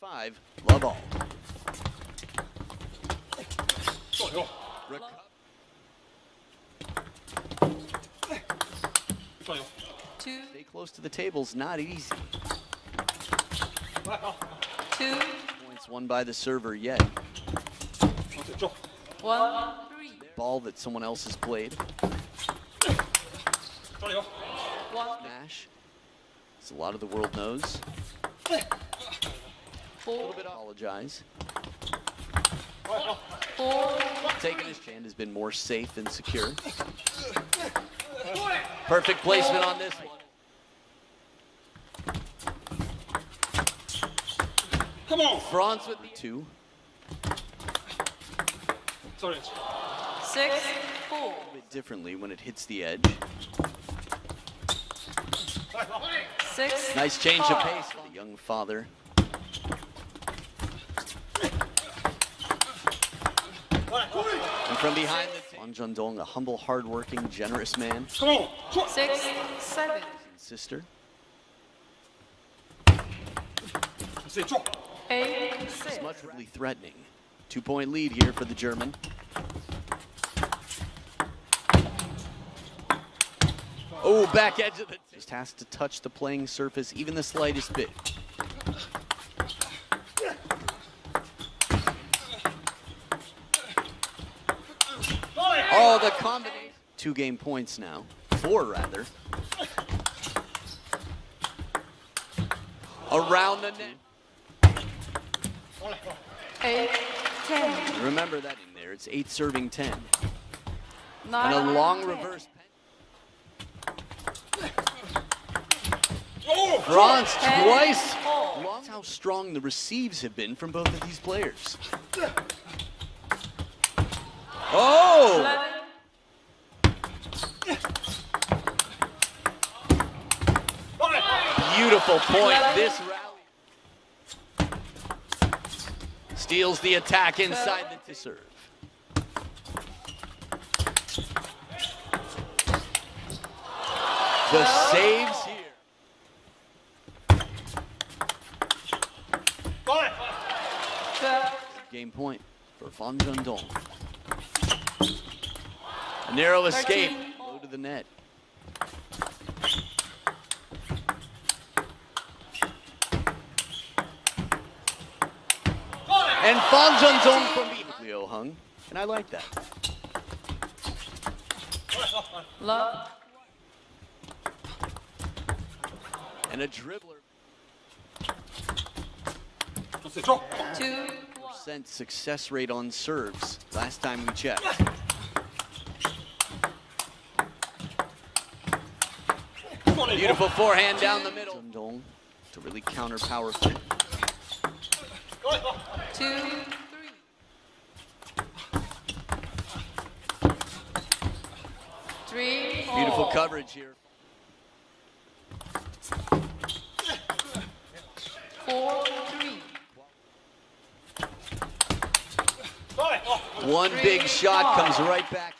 5, love all. Two. Stay close to the table's not easy. 2 points won by the server yet. 1-3. Ball that someone else has played. Smash. As a lot of the world knows. 4. A little bit apologize. 4. Taking his hand has been more safe and secure. Perfect placement on this one. Come on. Franz with the 2. 6-4. A little bit differently when it hits the edge. 6. Nice change of pace for the young father. 4. And from behind the Fan Zhendong, a humble, hard-working, generous man. 6-7. Sister. 8-6. It's much really threatening. 2-point lead here for the German. 4. Back edge of it. Just has to touch the playing surface, even the slightest bit. 4. The combination. 2 game points now. 4, rather. Around the net. 8-10. Remember that in there. It's 8 serving 10. 9, and a long 10. Reverse. Franz twice. That's how strong the receives have been from both of these players. 11. Beautiful point. 11. This rally steals the attack inside 12. The serve. 12. The saves here. Game point for Fan Zhendong. A narrow escape. 13. Low to the net. 4. And Fan Zhendong from behind. Leo Hung, and I like that. Love. And a dribbler. 2. Success rate on serves last time we checked. Beautiful forehand down the middle. Zhendong to really counter powerfully. 2-3. 3. Beautiful coverage here. 4-3. One big shot comes right back.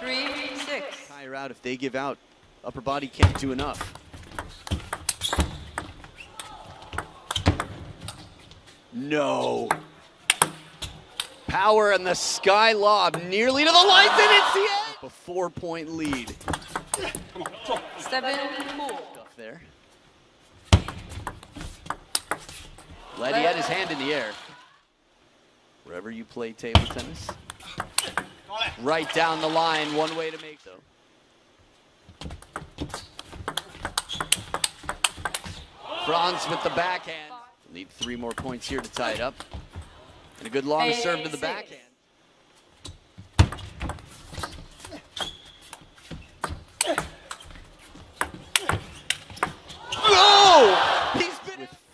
3-6. Tire out if they give out. Upper body can't do enough. 4. Power and the sky lob nearly to the lights, and it's the end. A 4-point lead. 7-4. Up there. Glad he had his hand in the air. Wherever you play table tennis. Right down the line, one way to make though. Franz with the backhand. We'll need 3 more points here to tie it up. And a good long serve to the backhand. 6.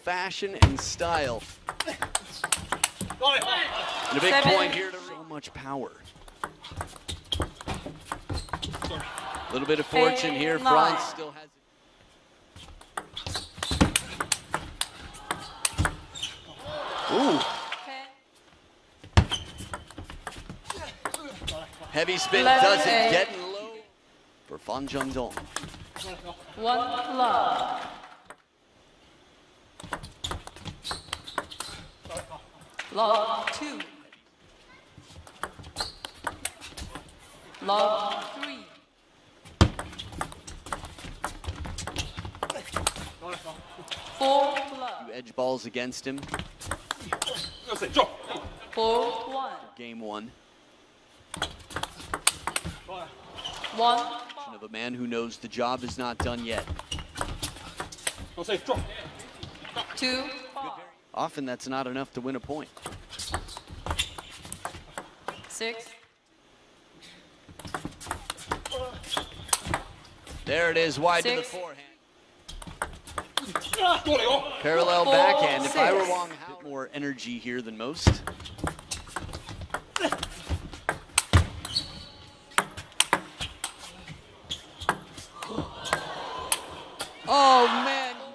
Fashion and style. And a big 7. Point here to so much power. A little bit of fortune here. 9. Franz still has it. Heavy spin 11, doesn't get low for Fan Zhendong. 1 love. Log 2. Log 3. Four blood. You edge balls against him. 4-1. Game 1. 1 of a man who knows the job is not done yet. 2. Often that's not enough to win a point. 6. There it is, wide to the forehand. Parallel backhand. If I were Wang Hao, a bit more energy here than most.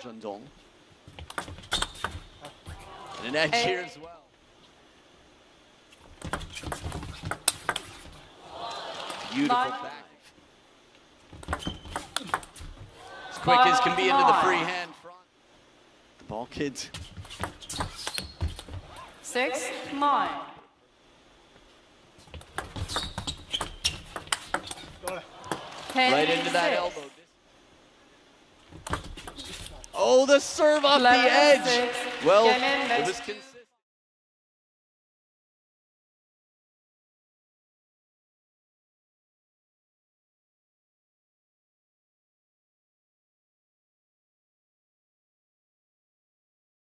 10. And an edge here as well. 5. Beautiful 5. As quick as can be into the freehand. The ball kids. 6-9. 10. Right into that elbow. Oh, the serve off the edge. Well, it was